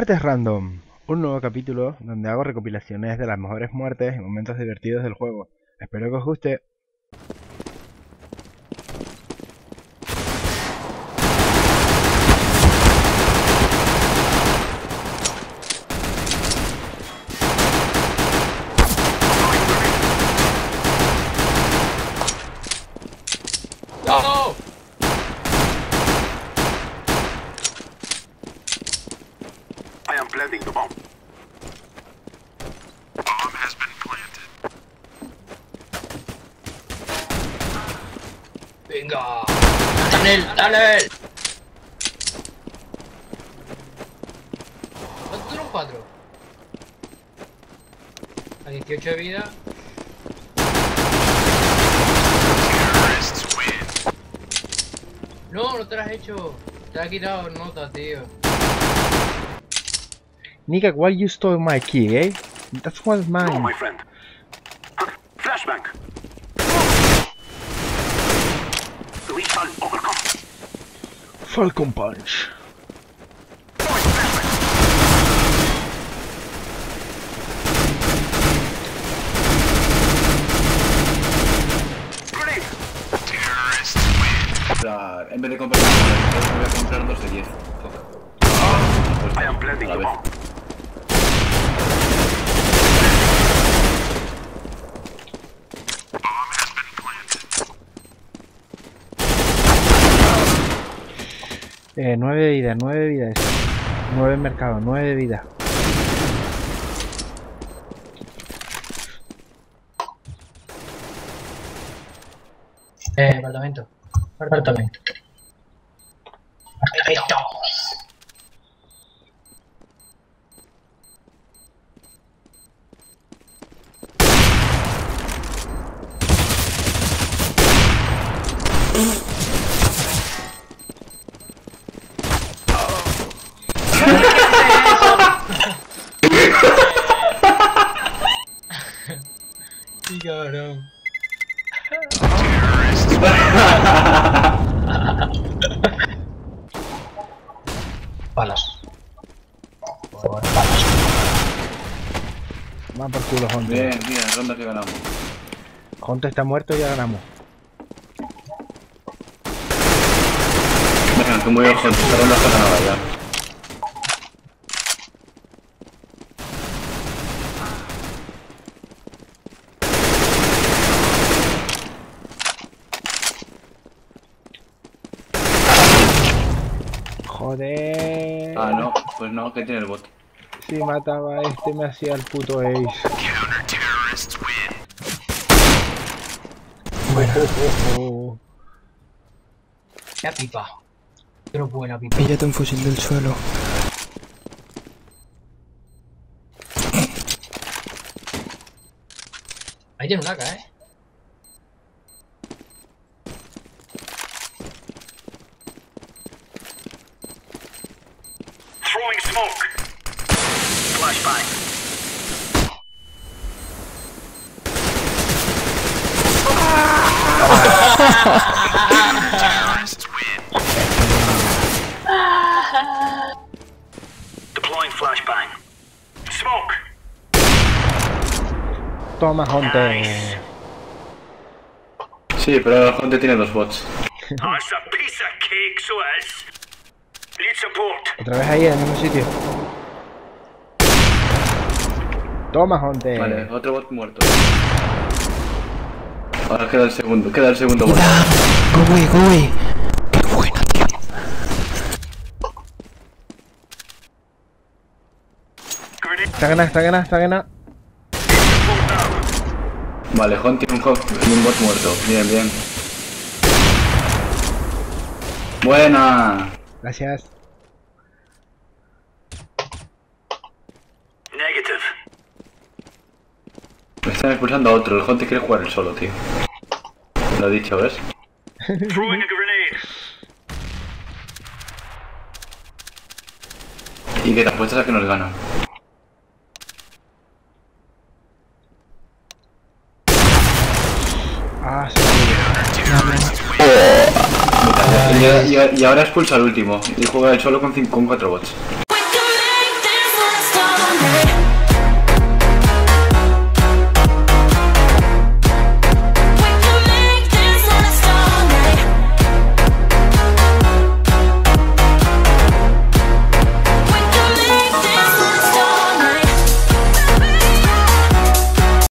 Muertes Random, un nuevo capítulo donde hago recopilaciones de las mejores muertes y momentos divertidos del juego. Espero que os guste. Venga, dale. ¿Cuánto duran 4? A 18 de vida. No, no te lo has hecho. Te has quitado notas, tío. Nigga, why you stole my key, eh? That was mine. No, my friend. Flashbang. We shall overcome. Falcon Punch. Terrorists win. En vez de comprar voy a comprar 2 de 10. I am planting the bomb. Nueve vidas, 9 en mercado, 9 de vida. Apartamento. Perfecto. Cabrón. Palas. Más por culo, Honte. Bien, ronda que ganamos. Honte está muerto y ya ganamos. Venga, tú muy bien, Honte. Esta ronda está ganada ya. Joder. Ah, no, pues no, que tiene el bot. Si mataba a este, me hacía el puto ace. Counter terrorists win. Buena. La pipa. Pero buena pipa. Píllate un fusil del suelo. Ahí tiene un AK, eh. Smoke! Flashbang! Terrorists win! Deploying flashbang! Smoke! Toma, Hunter. Sí, pero Hunter tiene 2 bots. That's a piece of cake, so it is. Otra vez ahí en el mismo sitio. Toma, Honte. Vale, otro bot muerto. Ahora queda el segundo bot. Go away. Qué bueno, tío. Está ganada. Vale, Honte tiene un bot muerto. Bien. Buena. Gracias. Negative. Me están expulsando a otro. El Honte quiere jugar el solo, tío. Lo he dicho, ¿ves? Y que te apuestas a que nos ganan. Y ahora expulsa al último y juega el solo con 4 bots.